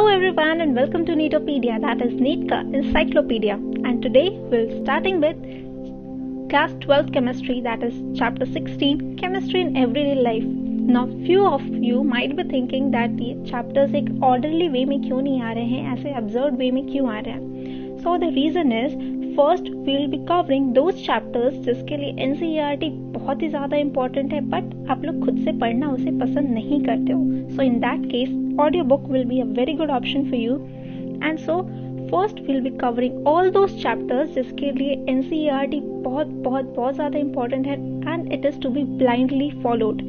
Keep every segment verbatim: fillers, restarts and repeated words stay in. Hello everyone and welcome to Neetopedia, that is NEET encyclopedia, and today we're starting with class twelve chemistry, that is chapter sixteen, chemistry in everyday life. Now few of you might be thinking that ये chapters एक orderly way में क्यों नहीं आ रहे हैं, ऐसे absurd way में क्यों आ रहे हैं. So the reason is, first we'll be covering those chapters जिसके लिए N C E R T बहुत ही ज्यादा important है, but आप लोग खुद से पढ़ना उसे पसंद नहीं करते हो. So in that case audiobook will be a very good option for you, and so first we'll be covering all those chapters जिसके लिए N C E R T बहुत बहुत बहुत ज़्यादा important है, and it is to be blindly followed.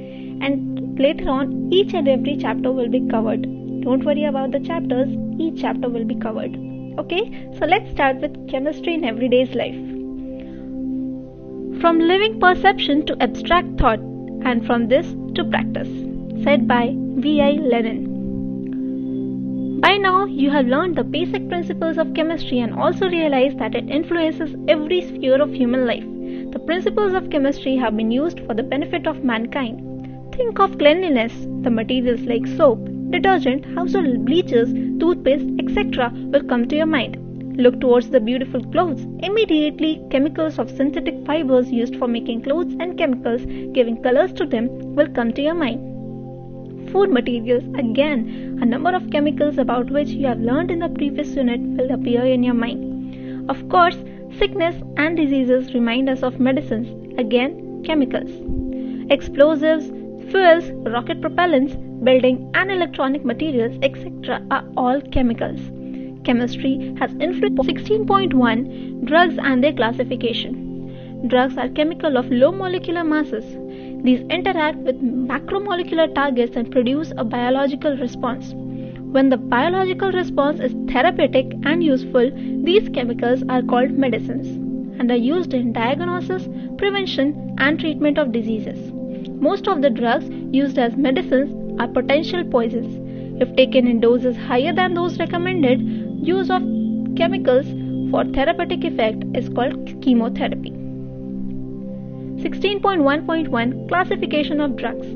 And later on, each and every chapter will be covered. Don't worry about the chapters; each chapter will be covered. Okay, so let's start with chemistry in everyday's life. From living perception to abstract thought, and from this to practice, said by V I Lenin. By now, you have learned the basic principles of chemistry and also realized that it influences every sphere of human life. The principles of chemistry have been used for the benefit of mankind. Think of cleanliness. The materials like soap, detergent, household bleachers, toothpaste, et cetera will come to your mind. Look towards the beautiful clothes. Immediately, chemicals of synthetic fibers used for making clothes and chemicals giving colors to them will come to your mind. Food materials, again, a number of chemicals about which you have learned in the previous unit will appear in your mind. Of course, sickness and diseases remind us of medicines, again, chemicals. Explosives, fuels, rocket propellants, building and electronic materials, et cetera are all chemicals. Chemistry has influenced sixteen point one, drugs and their classification. Drugs are chemical of low molecular masses. These interact with macromolecular targets and produce a biological response. When the biological response is therapeutic and useful, these chemicals are called medicines and are used in diagnosis, prevention, and treatment of diseases. Most of the drugs used as medicines are potential poisons. If taken in doses higher than those recommended, use of chemicals for therapeutic effect is called chemotherapy. sixteen point one point one Classification of drugs.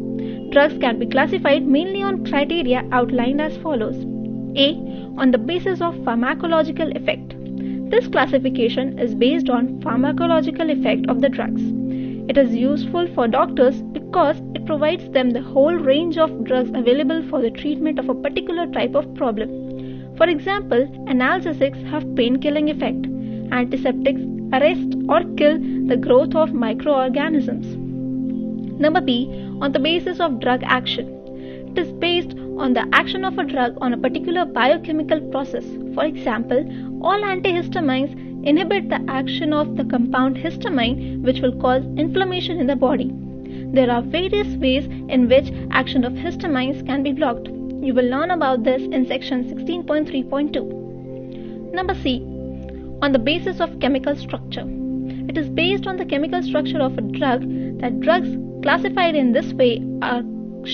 Drugs can be classified mainly on criteria outlined as follows. A. On the basis of pharmacological effect. This classification is based on pharmacological effect of the drugs. It is useful for doctors because it provides them the whole range of drugs available for the treatment of a particular type of problem. For example, analgesics have pain-killing effect. Antiseptics arrest or kill the growth of microorganisms. Number B. On the basis of drug action. It is based on the action of a drug on a particular biochemical process. For example, all antihistamines inhibit the action of the compound histamine, which will cause inflammation in the body. There are various ways in which action of histamines can be blocked. You will learn about this in section sixteen point three point two. Number C. On the basis of chemical structure. It is based on the chemical structure of a drug that drugs classified in this way are,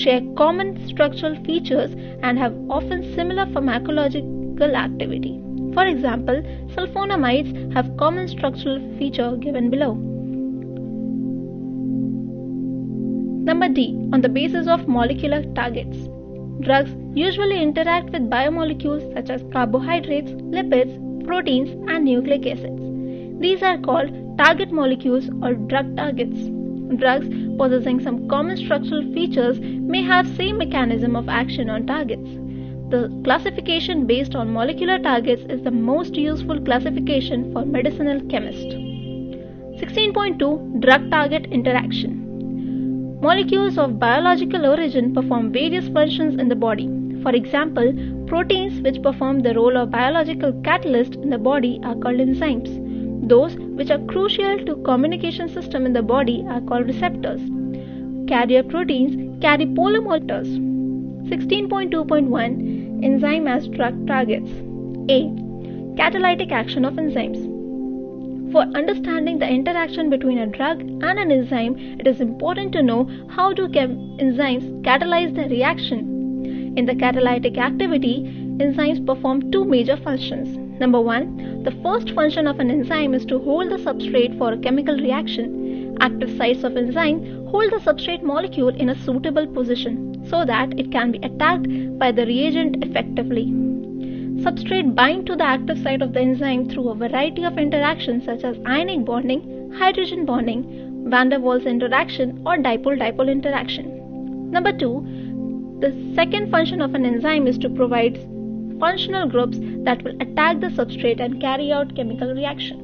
share common structural features and have often similar pharmacological activity. For example, sulfonamides have common structural feature given below. Number D. On the basis of molecular targets. Drugs usually interact with biomolecules such as carbohydrates, lipids, proteins and nucleic acids. These are called target molecules or drug targets. Drugs possessing some common structural features may have same mechanism of action on targets. The classification based on molecular targets is the most useful classification for medicinal chemists. sixteen point two Drug-target interaction. Molecules of biological origin perform various functions in the body. For example, proteins which perform the role of biological catalyst in the body are called enzymes. Those which are crucial to communication system in the body are called receptors. Carrier proteins carry polymorphers. sixteen point two point one Enzyme as drug targets. A. Catalytic action of enzymes. For understanding the interaction between a drug and an enzyme, it is important to know how do enzymes catalyze the reaction. In the catalytic activity, enzymes perform two major functions. Number one, the first function of an enzyme is to hold the substrate for a chemical reaction. Active sites of enzyme hold the substrate molecule in a suitable position so that it can be attacked by the reagent effectively. Substrate bind to the active site of the enzyme through a variety of interactions such as ionic bonding, hydrogen bonding, van der Waals interaction or dipole-dipole interaction. Number two, the second function of an enzyme is to provide functional groups that will attack the substrate and carry out chemical reaction.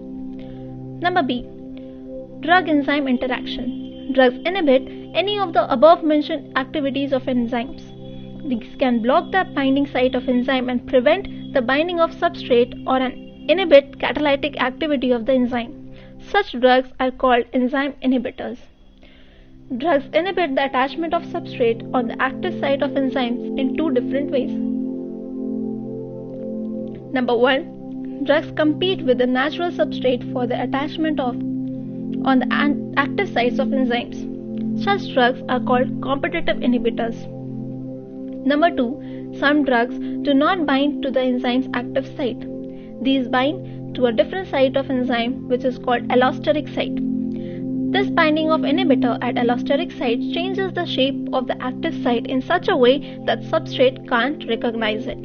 Number B, drug-enzyme interaction. Drugs inhibit any of the above-mentioned activities of enzymes. These can block the binding site of enzyme and prevent the binding of substrate or inhibit catalytic activity of the enzyme. Such drugs are called enzyme inhibitors. Drugs inhibit the attachment of substrate on the active site of enzymes in two different ways. Number one, drugs compete with the natural substrate for the attachment of on the active sites of enzymes. Such drugs are called competitive inhibitors. Number two, some drugs do not bind to the enzyme's active site. These bind to a different site of enzyme which is called allosteric site. This binding of inhibitor at allosteric site changes the shape of the active site in such a way that substrate can't recognize it.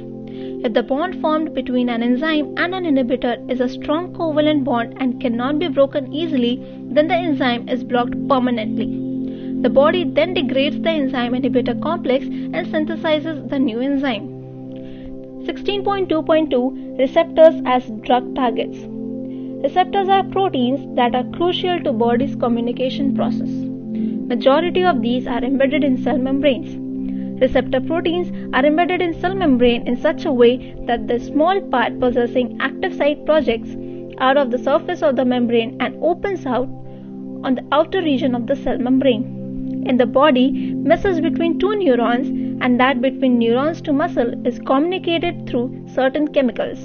If the bond formed between an enzyme and an inhibitor is a strong covalent bond and cannot be broken easily, then the enzyme is blocked permanently. The body then degrades the enzyme inhibitor complex and synthesizes the new enzyme. sixteen point two point two Receptors as drug targets. Receptors are proteins that are crucial to body's communication process. Majority of these are embedded in cell membranes. Receptor proteins are embedded in cell membrane in such a way that the small part possessing active site projects out of the surface of the membrane and opens out on the outer region of the cell membrane. In the body, messages between two neurons and that between neurons to muscle is communicated through certain chemicals.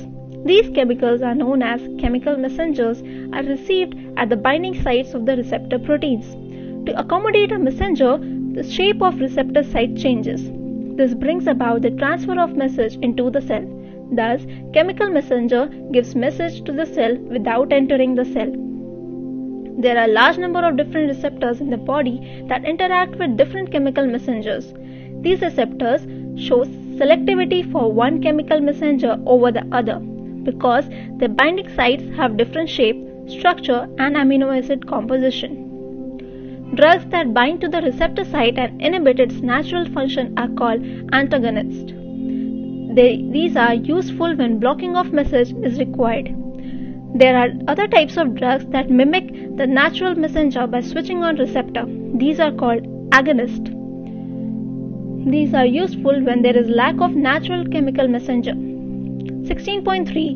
These chemicals are known as chemical messengers and are received at the binding sites of the receptor proteins. To accommodate a messenger, the shape of receptor site changes. This brings about the transfer of message into the cell. Thus, chemical messenger gives message to the cell without entering the cell. There are a large number of different receptors in the body that interact with different chemical messengers. These receptors show selectivity for one chemical messenger over the other because their binding sites have different shape, structure and amino acid composition. Drugs that bind to the receptor site and inhibit its natural function are called antagonists. They, these are useful when blocking of message is required. There are other types of drugs that mimic the natural messenger by switching on receptor. These are called agonists. These are useful when there is lack of natural chemical messenger. sixteen point three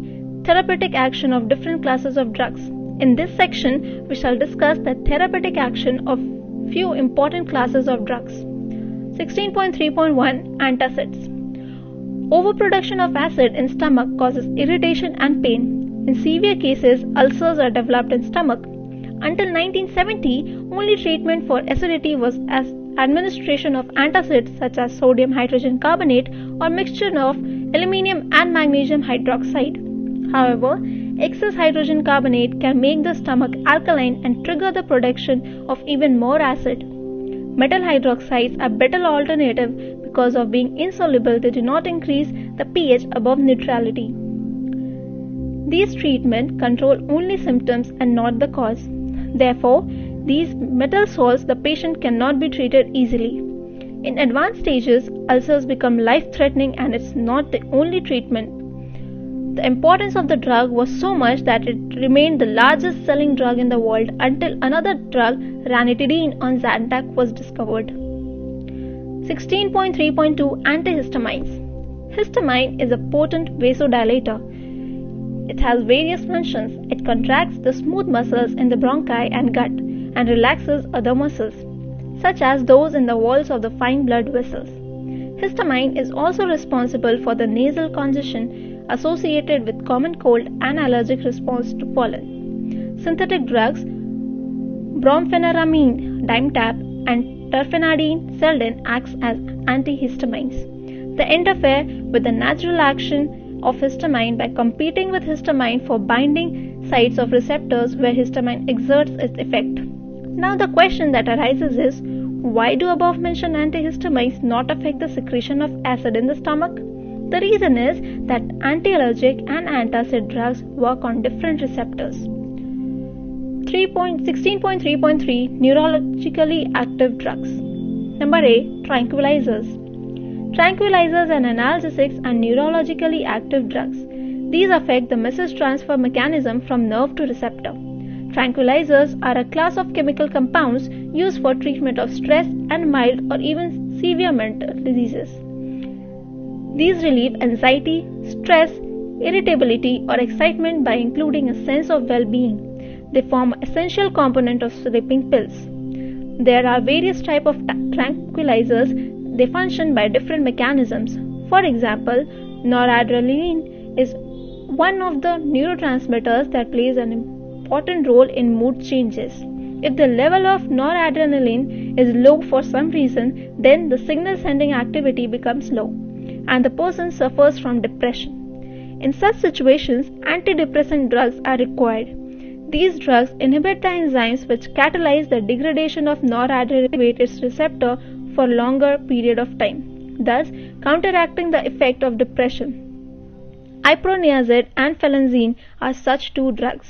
Therapeutic action of different classes of drugs. In this section, we shall discuss the therapeutic action of few important classes of drugs. sixteen point three point one Antacids. Overproduction of acid in stomach causes irritation and pain. In severe cases, ulcers are developed in stomach. Until nineteen seventy, only treatment for acidity was as administration of antacids such as sodium hydrogen carbonate or mixture of aluminium and magnesium hydroxide. However, excess hydrogen carbonate can make the stomach alkaline and trigger the production of even more acid. Metal hydroxides are better alternative because of being insoluble, they do not increase the pH above neutrality. These treatments control only symptoms and not the cause. Therefore, these metal salts the patient cannot be treated easily. In advanced stages, ulcers become life-threatening and it's not the only treatment. The importance of the drug was so much that it remained the largest selling drug in the world until another drug, ranitidine on Zantac, was discovered. sixteen point three point two Antihistamines. Histamine is a potent vasodilator. It has various functions. It contracts the smooth muscles in the bronchi and gut and relaxes other muscles, such as those in the walls of the fine blood vessels. Histamine is also responsible for the nasal congestion associated with common cold and allergic response to pollen. Synthetic drugs brompheniramine, dimetapp, and terfenadine seldom acts as antihistamines. They interfere with the natural action of histamine by competing with histamine for binding sites of receptors where histamine exerts its effect. Now the question that arises is, why do above mentioned antihistamines not affect the secretion of acid in the stomach? The reason is that antiallergic and antacid drugs work on different receptors. sixteen point three point three Neurologically active drugs. Number A. Tranquilizers. Tranquilizers and analgesics are neurologically active drugs. These affect the message transfer mechanism from nerve to receptor. Tranquilizers are a class of chemical compounds used for treatment of stress and mild or even severe mental diseases. These relieve anxiety, stress, irritability, or excitement by including a sense of well-being. They form an essential component of sleeping pills. There are various types of tra- tranquilizers. They function by different mechanisms. For example, noradrenaline is one of the neurotransmitters that plays an important role in mood changes. If the level of noradrenaline is low for some reason, then the signal sending activity becomes low and the person suffers from depression. In such situations, antidepressant drugs are required. These drugs inhibit the enzymes which catalyze the degradation of noradrenaline receptor for longer period of time, thus counteracting the effect of depression. Iproniazid and phenelzine are such two drugs.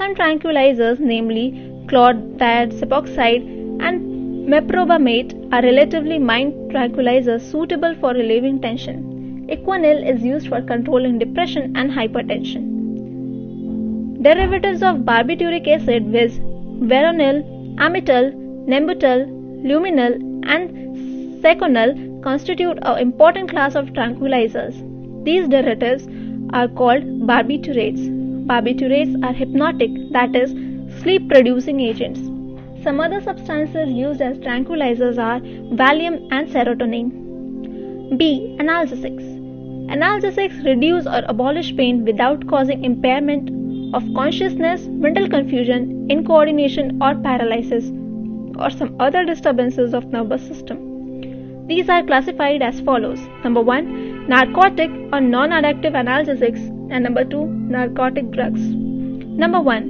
Some tranquilizers, namely chlordiazepoxide and meprobamate, are relatively mild tranquilizers suitable for relieving tension. Equinol is used for controlling depression and hypertension. Derivatives of barbituric acid with veronil, amytal, nembutal, luminal, and seconal constitute an important class of tranquilizers. These derivatives are called barbiturates. Barbiturates are hypnotic, that is, sleep-producing agents. Some other substances used as tranquilizers are Valium and serotonin. B. Analgesics. Analgesics reduce or abolish pain without causing impairment of consciousness, mental confusion, incoordination, or paralysis, or some other disturbances of nervous system. These are classified as follows. Number one, narcotic or non-adaptive analgesics, and number two, narcotic drugs. Number one,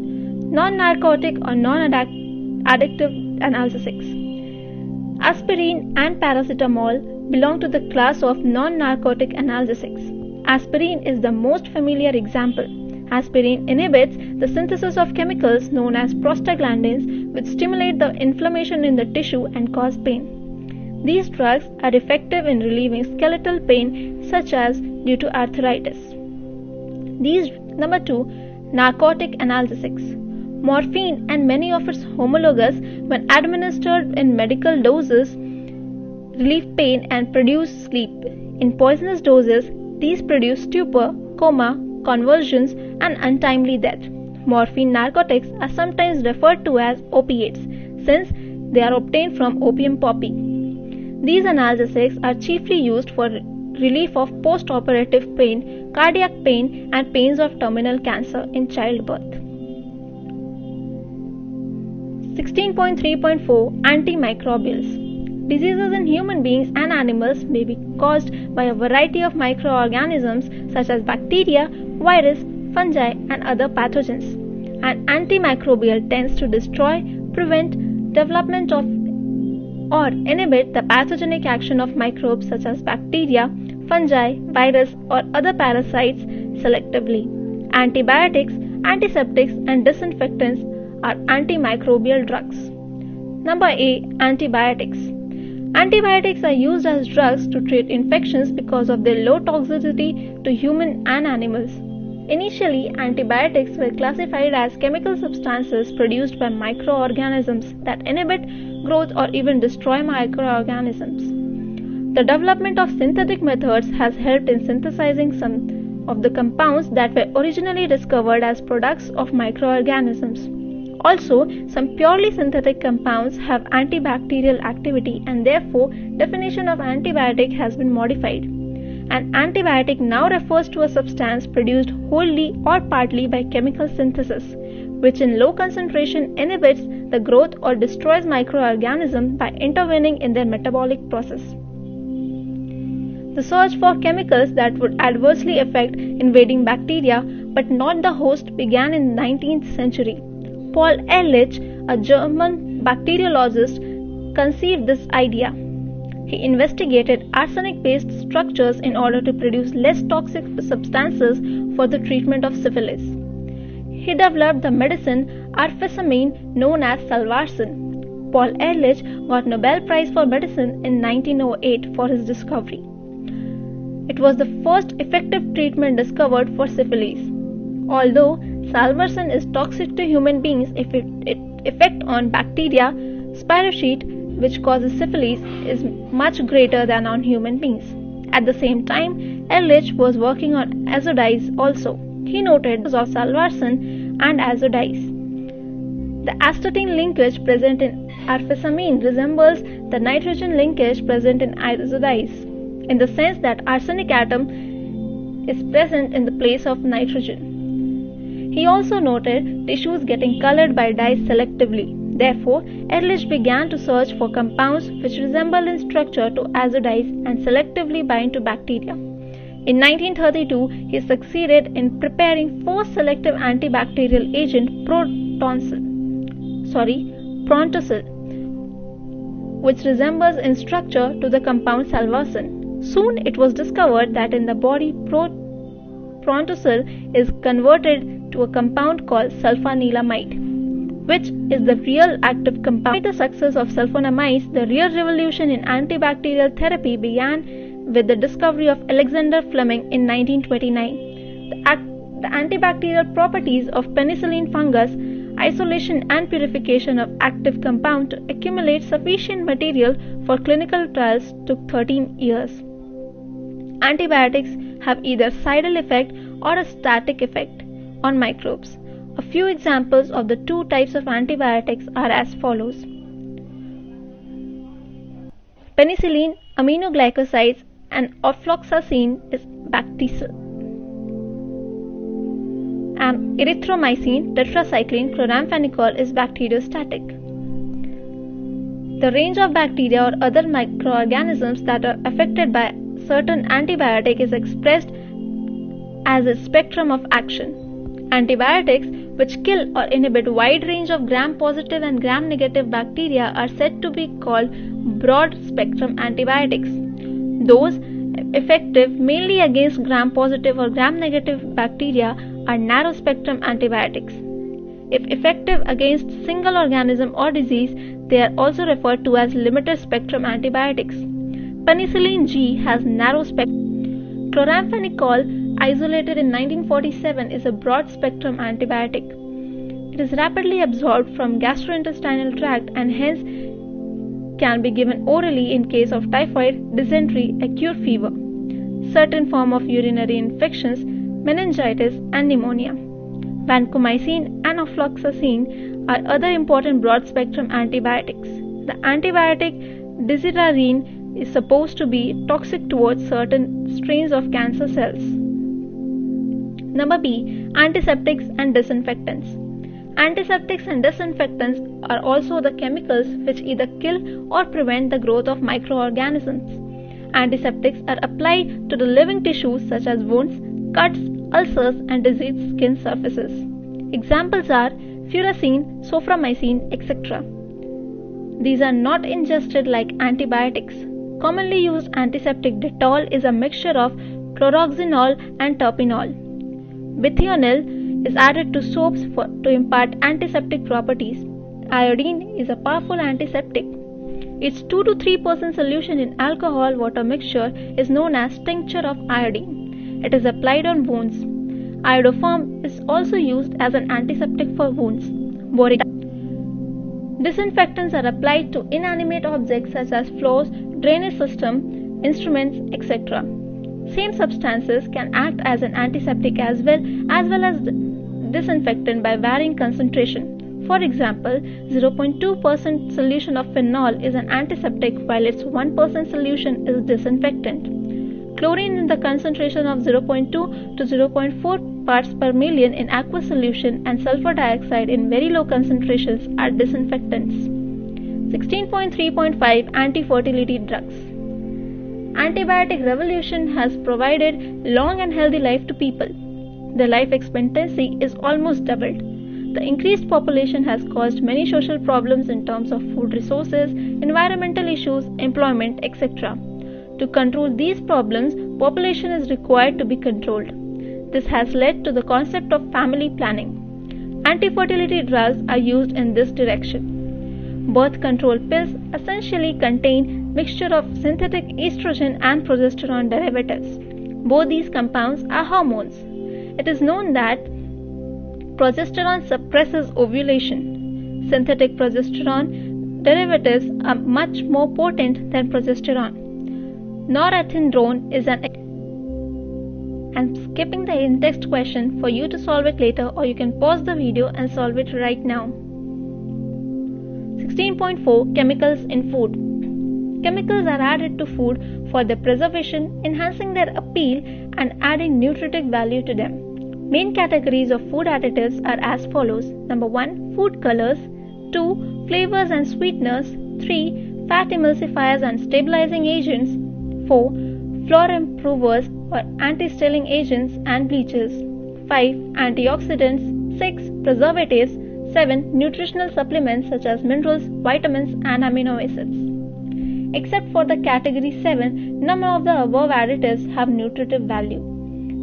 non-narcotic or non-addictive analgesics. Aspirin and paracetamol belong to the class of non-narcotic analgesics. Aspirin is the most familiar example. Aspirin inhibits the synthesis of chemicals known as prostaglandins, which stimulate the inflammation in the tissue and cause pain. These drugs are effective in relieving skeletal pain, such as due to arthritis. These number two, narcotic analgesics. Morphine and many of its homologues, when administered in medical doses, relieve pain and produce sleep. In poisonous doses, these produce stupor, coma, convulsions, and untimely death. Morphine narcotics are sometimes referred to as opiates since they are obtained from opium poppy. These analgesics are chiefly used for relief of post-operative pain, cardiac pain, and pains of terminal cancer in childbirth. sixteen point three point four Antimicrobials. Diseases in human beings and animals may be caused by a variety of microorganisms such as bacteria, virus, fungi, and other pathogens. An antimicrobial tends to destroy, prevent development of, or inhibit the pathogenic action of microbes such as bacteria, fungi, virus, or other parasites selectively. Antibiotics, antiseptics, and disinfectants are antimicrobial drugs. Number A. Antibiotics. Antibiotics are used as drugs to treat infections because of their low toxicity to human and animals. Initially, antibiotics were classified as chemical substances produced by microorganisms that inhibit growth or even destroy microorganisms. The development of synthetic methods has helped in synthesizing some of the compounds that were originally discovered as products of microorganisms. Also, some purely synthetic compounds have antibacterial activity, and therefore definition of antibiotic has been modified. An antibiotic now refers to a substance produced wholly or partly by chemical synthesis, which in low concentration inhibits the growth or destroys microorganisms by intervening in their metabolic process. The search for chemicals that would adversely affect invading bacteria but not the host began in the nineteenth century. Paul Ehrlich, a German bacteriologist, conceived this idea. he investigated arsenic-based structures in order to produce less toxic substances for the treatment of syphilis. He developed the medicine arfesamine known as salvarsan. Paul Ehrlich got Nobel Prize for Medicine in nineteen oh eight for his discovery. It was the first effective treatment discovered for syphilis. Although salvarsan is toxic to human beings if it, it effect on bacteria, spirochete, which causes syphilis, is much greater than on human beings. At the same time, Ehrlich was working on azidize also. He noted of salvarsan and azidize. The astatine linkage present in arfesamine resembles the nitrogen linkage present in azidize in the sense that arsenic atom is present in the place of nitrogen. He also noted tissues getting colored by dyes selectively. Therefore, Ehrlich began to search for compounds which resemble in structure to azidize and selectively bind to bacteria. In nineteen thirty-two, he succeeded in preparing first selective antibacterial agent prontosil, sorry, prontosil, which resembles in structure to the compound salvarsan. Soon it was discovered that in the body prontosil is converted to a compound called sulfanilamide, which is the real active compound. Despite the success of sulfonamides, the real revolution in antibacterial therapy began with the discovery of Alexander Fleming in nineteen twenty-nine. The, act, the antibacterial properties of penicillin fungus, isolation and purification of active compound to accumulate sufficient material for clinical trials took thirteen years. Antibiotics have either cidal effect or a static effect on microbes. A few examples of the two types of antibiotics are as follows. Penicillin, aminoglycosides and ofloxacin is bactericidal, and erythromycin, tetracycline, chloramphenicol is bacteriostatic. The range of bacteria or other microorganisms that are affected by certain antibiotic is expressed as a spectrum of action. Antibiotics which kill or inhibit wide range of gram-positive and gram-negative bacteria are said to be called broad-spectrum antibiotics. Those effective mainly against gram-positive or gram-negative bacteria are narrow-spectrum antibiotics. If effective against single organism or disease, they are also referred to as limited-spectrum antibiotics. Penicillin G has narrow-spectrum. Chloramphenicol, isolated in nineteen forty-seven, is a broad-spectrum antibiotic. It is rapidly absorbed from gastrointestinal tract and hence can be given orally in case of typhoid, dysentery, acute fever, certain form of urinary infections, meningitis and pneumonia. Vancomycin and ofloxacin are other important broad-spectrum antibiotics. The antibiotic decitarine is supposed to be toxic towards certain strains of cancer cells. Number B. Antiseptics and disinfectants. Antiseptics and disinfectants are also the chemicals which either kill or prevent the growth of microorganisms. Antiseptics are applied to the living tissues such as wounds, cuts, ulcers, and diseased skin surfaces. Examples are furacin, soframycin, et cetera. These are not ingested like antibiotics. Commonly used antiseptic dettol is a mixture of chloroxynol and topinol. Bithional is added to soaps for, to impart antiseptic properties. Iodine is a powerful antiseptic. Its two to three percent solution in alcohol water mixture is known as tincture of iodine. It is applied on wounds. Iodoform is also used as an antiseptic for wounds. Boric acid. Disinfectants are applied to inanimate objects such as floors, drainage system, instruments, et cetera. Same substances can act as an antiseptic as well as well as disinfectant by varying concentration. For example, zero point two percent solution of phenol is an antiseptic while its one percent solution is disinfectant. Chlorine in the concentration of zero point two to zero point four parts per million in aqueous solution and sulfur dioxide in very low concentrations are disinfectants. sixteen point three point five Anti-fertility drugs. Antibiotic revolution has provided long and healthy life to people. The life expectancy is almost doubled. The increased population has caused many social problems in terms of food resources, environmental issues, employment, et cetera. To control these problems, population is required to be controlled. This has led to the concept of family planning. Anti-fertility drugs are used in this direction. Birth control pills essentially contain mixture of synthetic estrogen and progesterone derivatives. Both these compounds are hormones. It is known that progesterone suppresses ovulation. Synthetic progesterone derivatives are much more potent than progesterone. Norethindrone is an... I'm skipping the in-text question for you to solve it later, or you can pause the video and solve it right now. sixteen point four Chemicals in food. Chemicals are added to food for their preservation, enhancing their appeal and adding nutritive value to them. Main categories of food additives are as follows. Number one. Food colors. Two. Flavors and sweeteners. Three. Fat emulsifiers and stabilizing agents. Four. Flour improvers or anti-staling agents and bleachers. Five. Antioxidants. Six. Preservatives. Seven. Nutritional supplements such as minerals, vitamins and amino acids. Except for the category seven, none of the above additives have nutritive value.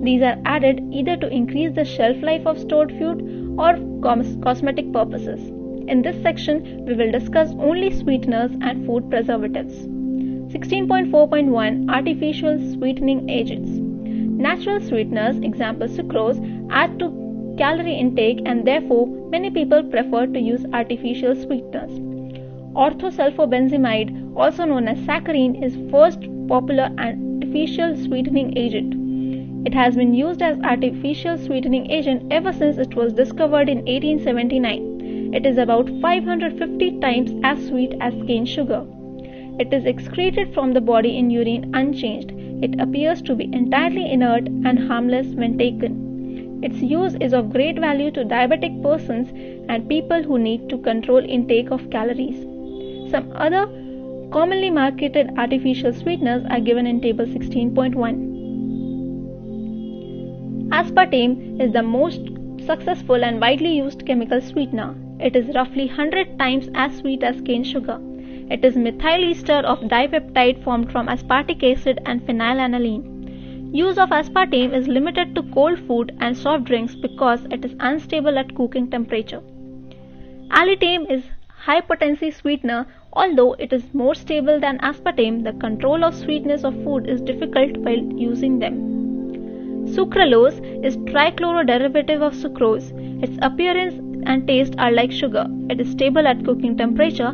These are added either to increase the shelf life of stored food or cosmetic purposes. In this section, we will discuss only sweeteners and food preservatives. sixteen point four point one Artificial Sweetening Agents. Natural sweeteners, example sucrose, add to calorie intake, and therefore many people prefer to use artificial sweeteners. Orthosulfobenzimide, also known as saccharine, is first popular artificial sweetening agent. It has been used as artificial sweetening agent ever since it was discovered in eighteen seventy-nine. It is about five hundred fifty times as sweet as cane sugar. It is excreted from the body in urine unchanged. It appears to be entirely inert and harmless when taken. Its use is of great value to diabetic persons and people who need to control intake of calories. Some other commonly marketed artificial sweeteners are given in table sixteen point one. Aspartame is the most successful and widely used chemical sweetener. It is roughly one hundred times as sweet as cane sugar. It is methyl ester of dipeptide formed from aspartic acid and phenylalanine. Use of aspartame is limited to cold food and soft drinks because it is unstable at cooking temperature. Alitame is high potency sweetener. Although it is more stable than aspartame, the control of sweetness of food is difficult while using them. Sucralose is trichloro derivative of sucrose. Its appearance and taste are like sugar. It is stable at cooking temperature,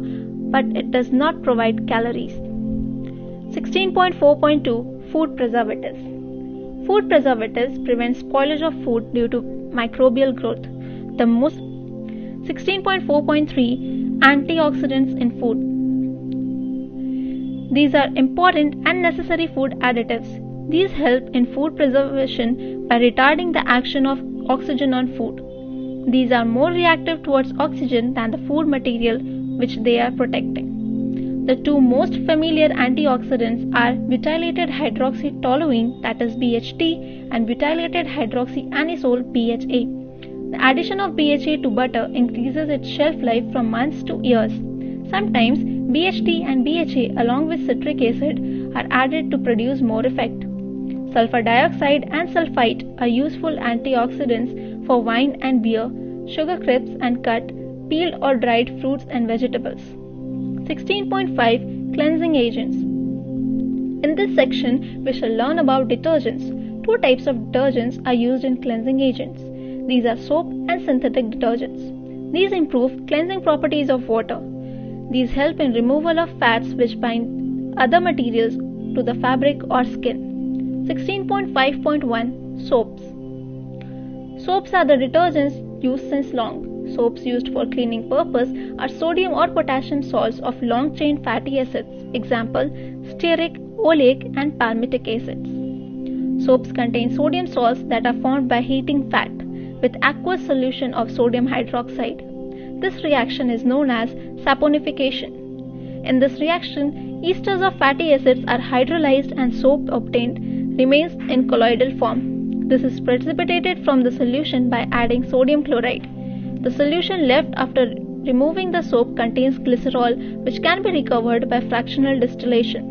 but it does not provide calories. sixteen point four point two Food Preservatives. Food preservatives prevent spoilage of food due to microbial growth. The most sixteen point four point three Antioxidants in food. These are important and necessary food additives. These help in food preservation by retarding the action of oxygen on food. These are more reactive towards oxygen than the food material which they are protecting. The two most familiar antioxidants are butylated hydroxy toluene, that is B H T, and butylated hydroxy anisole, B H A. The addition of B H A to butter increases its shelf life from months to years. Sometimes B H T and B H A along with citric acid are added to produce more effect. Sulfur dioxide and sulfite are useful antioxidants for wine and beer, sugar crisps and cut, peeled or dried fruits and vegetables. sixteen point five Cleansing Agents. In this section, we shall learn about detergents. Two types of detergents are used in cleansing agents. These are soap and synthetic detergents. These improve cleansing properties of water. These help in removal of fats which bind other materials to the fabric or skin. sixteen point five point one Soaps. Soaps are the detergents used since long. Soaps used for cleaning purpose are sodium or potassium salts of long-chain fatty acids, example stearic, oleic and palmitic acids. Soaps contain sodium salts that are formed by heating fat with aqueous solution of sodium hydroxide. This reaction is known as saponification. In this reaction, esters of fatty acids are hydrolyzed and soap obtained remains in colloidal form. This is precipitated from the solution by adding sodium chloride. The solution left after removing the soap contains glycerol, which can be recovered by fractional distillation.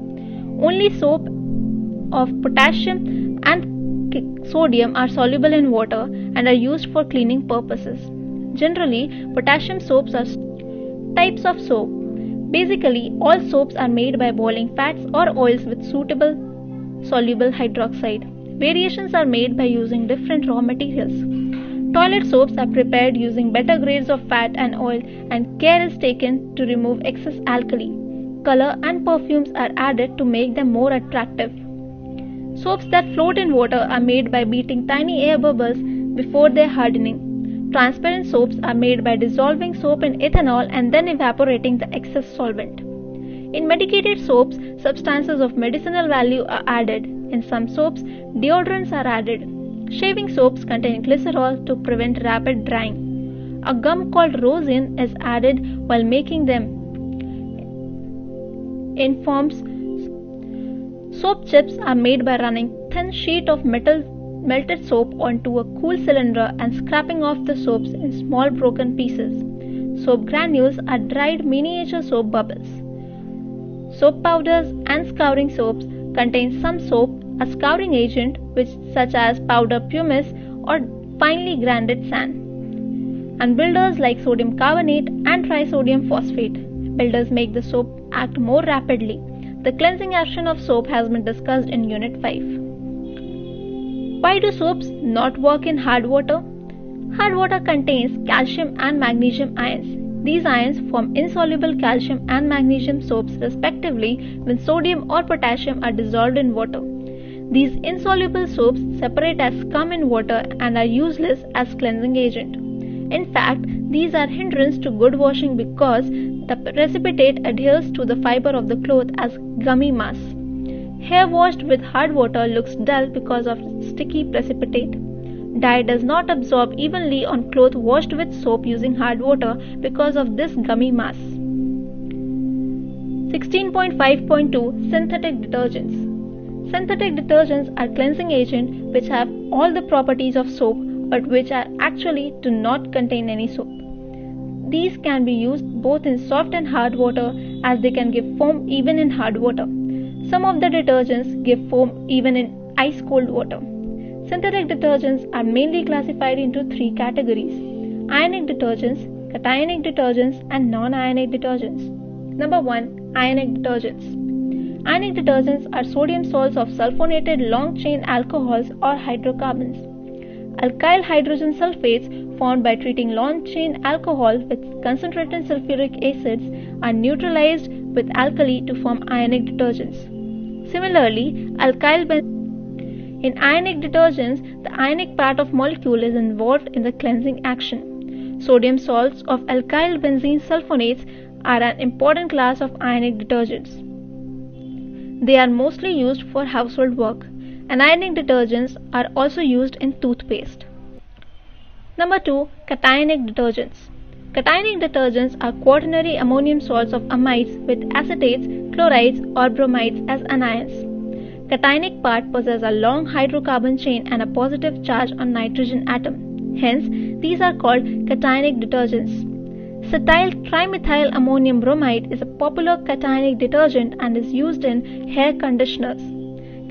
Only soap of potassium and sodium are soluble in water and are used for cleaning purposes. Generally, potassium soaps are types of soap. Basically, all soaps are made by boiling fats or oils with suitable soluble hydroxide. Variations are made by using different raw materials. Toilet soaps are prepared using better grades of fat and oil, and care is taken to remove excess alkali. Color and perfumes are added to make them more attractive. Soaps that float in water are made by beating tiny air bubbles before their hardening. Transparent soaps are made by dissolving soap in ethanol and then evaporating the excess solvent. In medicated soaps, substances of medicinal value are added. In some soaps, deodorants are added. Shaving soaps contain glycerol to prevent rapid drying. A gum called rosin is added while making them. In forms, soap chips are made by running thin sheet of metal melted soap onto a cool cylinder and scraping off the soaps in small broken pieces. Soap granules are dried miniature soap bubbles. Soap powders and scouring soaps contain some soap, a scouring agent, which such as powder pumice or finely grinded sand, and builders like sodium carbonate and trisodium phosphate. Builders make the soap act more rapidly. The cleansing action of soap has been discussed in Unit five. Why do soaps not work in hard water? Hard water contains calcium and magnesium ions. These ions form insoluble calcium and magnesium soaps respectively when sodium or potassium are dissolved in water. These insoluble soaps separate as scum in water and are useless as cleansing agent. In fact, these are hindrance to good washing because the precipitate adheres to the fiber of the cloth as gummy mass. Hair washed with hard water looks dull because of sticky precipitate. Dye does not absorb evenly on cloth washed with soap using hard water because of this gummy mass. sixteen point five point two Synthetic Detergents. Synthetic detergents are cleansing agents which have all the properties of soap but which are actually do not contain any soap. These can be used both in soft and hard water as they can give foam even in hard water. Some of the detergents give foam even in ice cold water. Synthetic detergents are mainly classified into three categories: ionic detergents, cationic detergents, and non-ionic detergents. Number one, ionic detergents. Ionic detergents are sodium salts of sulfonated long-chain alcohols or hydrocarbons. Alkyl hydrogen sulfates formed by treating long-chain alcohol with concentrated sulfuric acids are neutralized with alkali to form ionic detergents. Similarly, alkyl benzoates. In ionic detergents, the ionic part of molecule is involved in the cleansing action. Sodium salts of alkyl benzene sulfonates are an important class of ionic detergents. They are mostly used for household work. Anionic detergents are also used in toothpaste. Number two, cationic detergents. Cationic detergents are quaternary ammonium salts of amides with acetates, chlorides, or bromides as anions. Cationic part possesses a long hydrocarbon chain and a positive charge on nitrogen atom. Hence, these are called cationic detergents. Cetyltrimethylammonium bromide is a popular cationic detergent and is used in hair conditioners.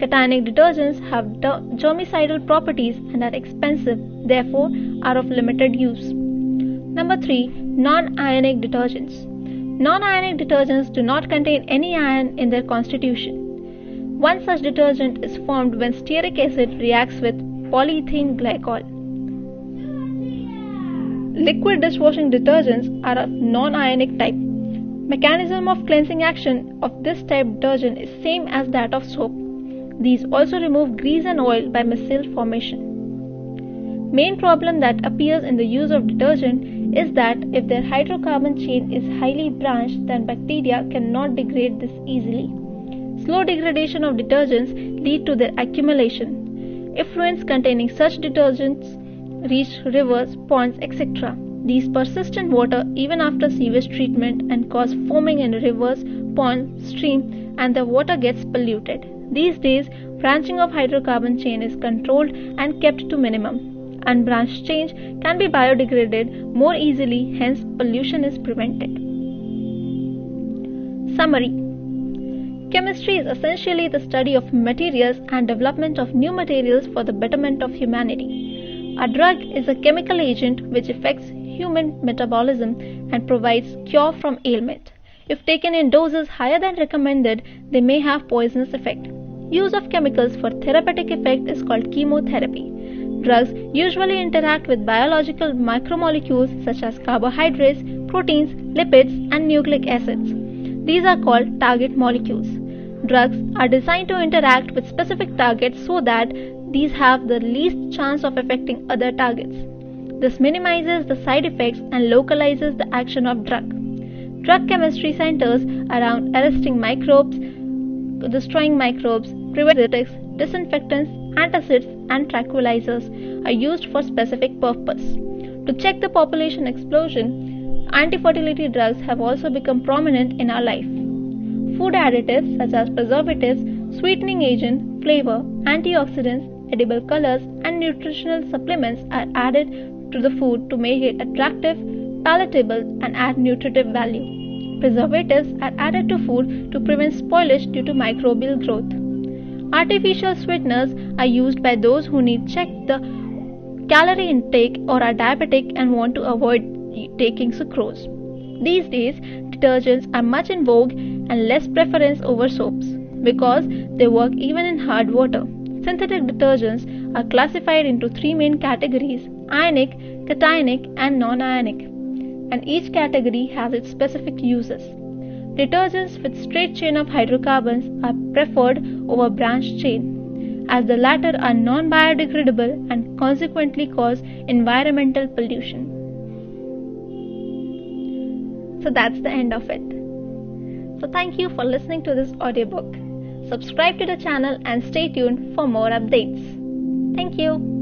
Cationic detergents have germicidal properties and are expensive, therefore are of limited use. Number three, non-ionic detergents. Non-ionic detergents do not contain any ion in their constitution. One such detergent is formed when stearic acid reacts with polyethylene glycol. Liquid dishwashing detergents are of non-ionic type. Mechanism of cleansing action of this type detergent is same as that of soap. These also remove grease and oil by missile formation. Main problem that appears in the use of detergent is that if their hydrocarbon chain is highly branched, then bacteria cannot degrade this easily. Slow degradation of detergents lead to their accumulation. Effluents containing such detergents reach rivers, ponds, et cetera. These persist in water even after sewage treatment and cause foaming in rivers, ponds, stream, and the water gets polluted. These days, branching of hydrocarbon chain is controlled and kept to minimum. and branch change can be biodegraded more easily, hence pollution is prevented. Summary. Chemistry is essentially the study of materials and development of new materials for the betterment of humanity. A drug is a chemical agent which affects human metabolism and provides cure from ailment. If taken in doses higher than recommended, they may have poisonous effect. Use of chemicals for therapeutic effect is called chemotherapy. Drugs usually interact with biological macromolecules such as carbohydrates, proteins, lipids, and nucleic acids. These are called target molecules. Drugs are designed to interact with specific targets so that these have the least chance of affecting other targets. This minimizes the side effects and localizes the action of drug. Drug chemistry centers around arresting microbes, destroying microbes, preventives, disinfectants, antacids, and tranquilizers are used for specific purpose. To check the population explosion, anti-fertility drugs have also become prominent in our life. Food additives such as preservatives, sweetening agent, flavor, antioxidants, edible colors, and nutritional supplements are added to the food to make it attractive, palatable, and add nutritive value. Preservatives are added to food to prevent spoilage due to microbial growth. Artificial sweeteners are used by those who need to check the calorie intake or are diabetic and want to avoid taking sucrose. These days, detergents are much in vogue and less preference over soaps because they work even in hard water. Synthetic detergents are classified into three main categories: ionic, cationic, and non-ionic, and each category has its specific uses. Detergents with straight chain of hydrocarbons are preferred over branched chain, as the latter are non-biodegradable and consequently cause environmental pollution. So that's the end of it. So thank you for listening to this audiobook. Subscribe to the channel and stay tuned for more updates. Thank you.